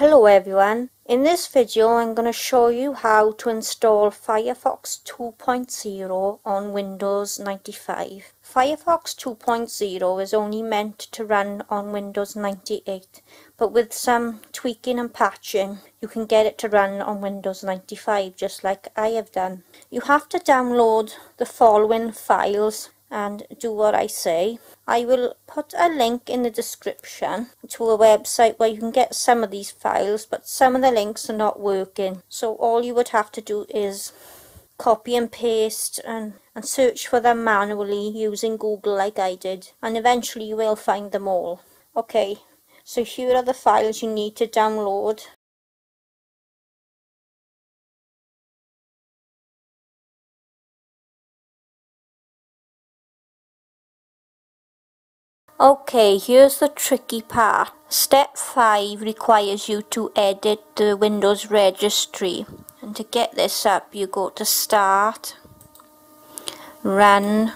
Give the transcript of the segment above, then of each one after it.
Hello everyone, in this video I'm going to show you how to install Firefox 2.0 on Windows 95. Firefox 2.0 is only meant to run on Windows 98, but with some tweaking and patching you can get it to run on Windows 95 just like I have done. You have to download the following files and do what I say. I will put a link in the description to a website where you can get some of these files, but some of the links are not working, so all you would have to do is copy and paste and search for them manually using Google like I did, and eventually you will find them all. Okay, so here are the files you need to download. Okay, here's the tricky part. Step 5 requires you to edit the Windows registry, and to get this up you go to Start, Run,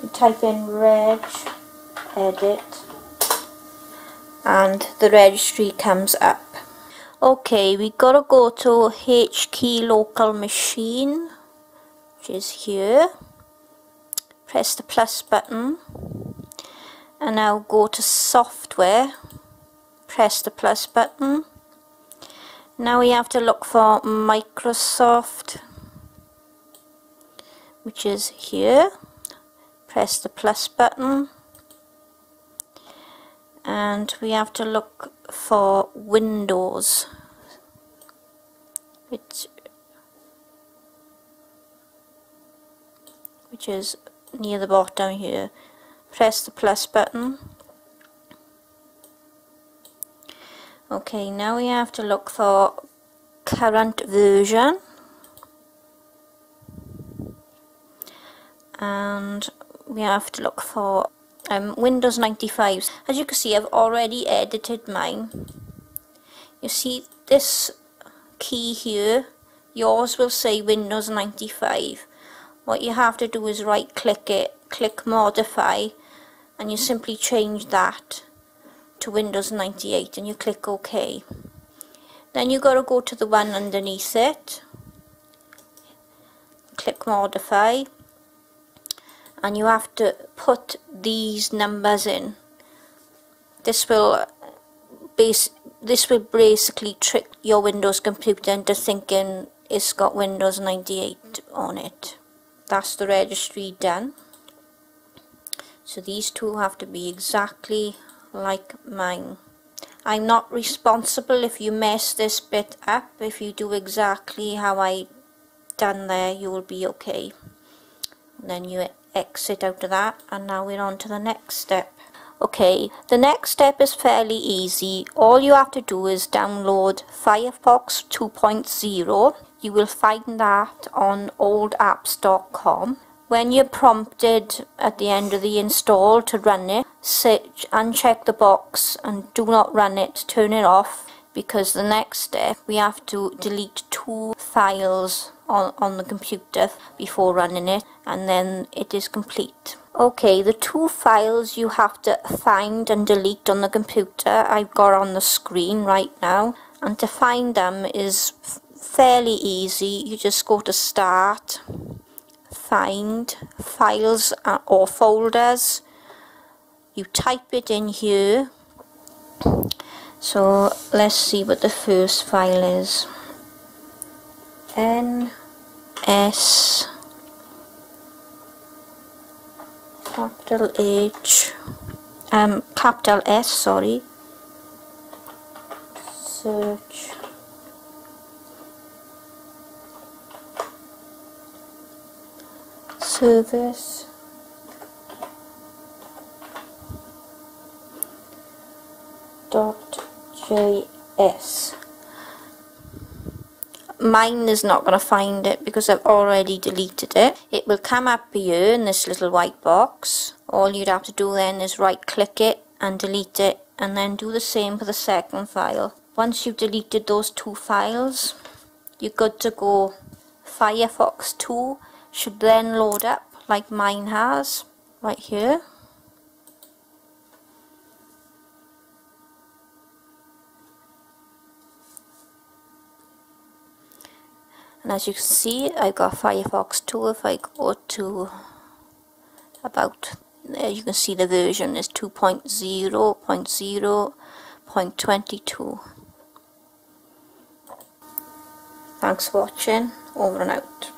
and type in reg edit and the registry comes up. Okay, we gotta go to HKEY_LOCAL_MACHINE, which is here. Press the plus button and now go to software, press the plus button. Now we have to look for Microsoft, which is here, press the plus button, and we have to look for Windows, which is near the bottom here. Press the plus button. Okay, now we have to look for current version and we have to look for Windows 95. As you can see, I've already edited mine. You see this key here, yours will say Windows 95. What you have to do is right click it, click modify, and you simply change that to Windows 98 and you click OK. Then you got to go to the one underneath it, click modify, and you have to put these numbers in. This will basically trick your Windows computer into thinking it's got Windows 98 on it. That's the registry done. So these two have to be exactly like mine. I'm not responsible if you mess this bit up. If you do exactly how I done there, you will be okay. And then you exit out of that, and now we're on to the next step. Okay, the next step is fairly easy. All you have to do is download Firefox 2.0. You will find that on oldapps.com. When you're prompted at the end of the install to run it, uncheck the box and do not run it, turn it off, because the next step we have to delete two files on the computer before running it, and then it is complete. Okay, the two files you have to find and delete on the computer I've got on the screen right now, and to find them is fairly easy. You just go to Start, Find Files or Folders, you type it in here. So let's see what the first file is. NS capital H capital S, sorry, search service.js. Mine is not going to find it because I've already deleted it. It will come up here in this little white box. All you'd have to do then is right click it and delete it, and then do the same for the second file. Once you've deleted those two files, you're good to go. Firefox 2 should then load up like mine has right here. And as you can see, I got Firefox 2. If I go to about, there you can see the version is 2.0.0.22. Thanks for watching. Over and out.